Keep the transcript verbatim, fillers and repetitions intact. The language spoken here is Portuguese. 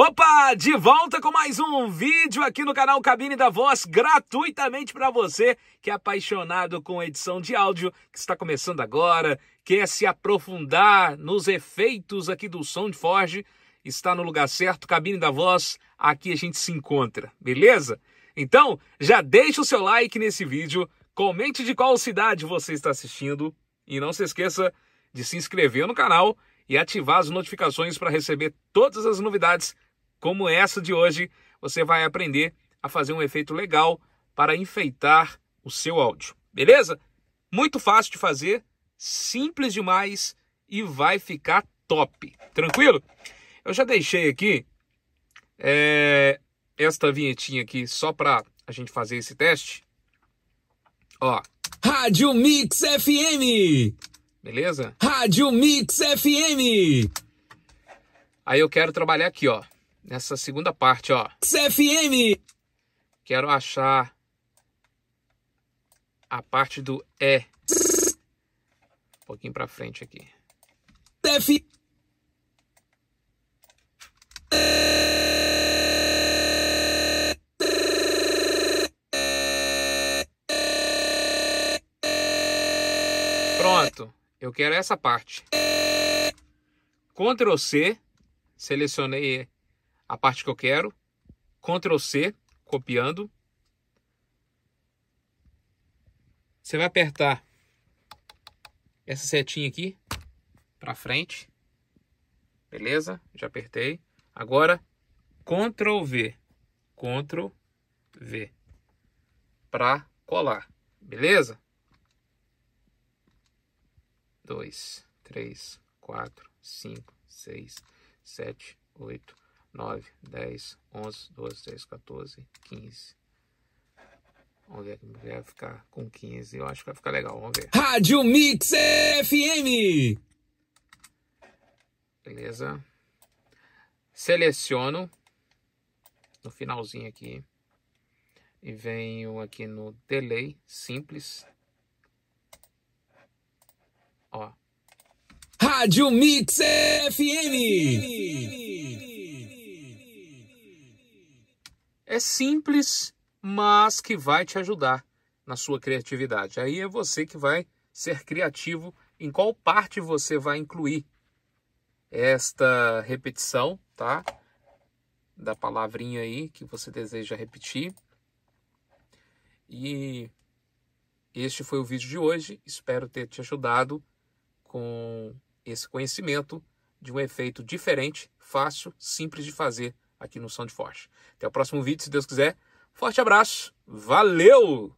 Opa, de volta com mais um vídeo aqui no canal Cabine da Voz, gratuitamente para você que é apaixonado com edição de áudio, que está começando agora, quer se aprofundar nos efeitos aqui do Sound Forge, está no lugar certo, Cabine da Voz, aqui a gente se encontra, beleza? Então, já deixa o seu like nesse vídeo, comente de qual cidade você está assistindo e não se esqueça de se inscrever no canal e ativar as notificações para receber todas as novidades como essa de hoje. Você vai aprender a fazer um efeito legal para enfeitar o seu áudio, beleza? Muito fácil de fazer, simples demais e vai ficar top, tranquilo? Eu já deixei aqui é, esta vinhetinha aqui só para a gente fazer esse teste. Ó, Rádio Mix F M, beleza? Rádio Mix F M. Aí eu quero trabalhar aqui, ó, nessa segunda parte, ó. X F M. Quero achar a parte do E. Um pouquinho pra frente aqui. F. Pronto. Eu quero essa parte. Ctrl C. Selecionei a parte que eu quero, Ctrl C, copiando. Você vai apertar essa setinha aqui para frente. Beleza? Já apertei. Agora, Ctrl V. Ctrl V. Para colar. Beleza? dois, três, quatro, cinco, seis, sete, oito. nove, dez, onze, doze, treze, quatorze, quinze. Vamos ver como vai ficar com quinze. Eu acho que vai ficar legal, vamos ver. Rádio Mix F M! Beleza. Seleciono no finalzinho aqui. E venho aqui no delay simples. Ó. Rádio Mix F M! É simples, mas que vai te ajudar na sua criatividade. Aí é você que vai ser criativo em qual parte você vai incluir esta repetição, tá? Da palavrinha aí que você deseja repetir. E este foi o vídeo de hoje. Espero ter te ajudado com esse conhecimento de um efeito diferente, fácil, simples de fazer aqui no Sound Forge. Até o próximo vídeo, se Deus quiser. Forte abraço. Valeu!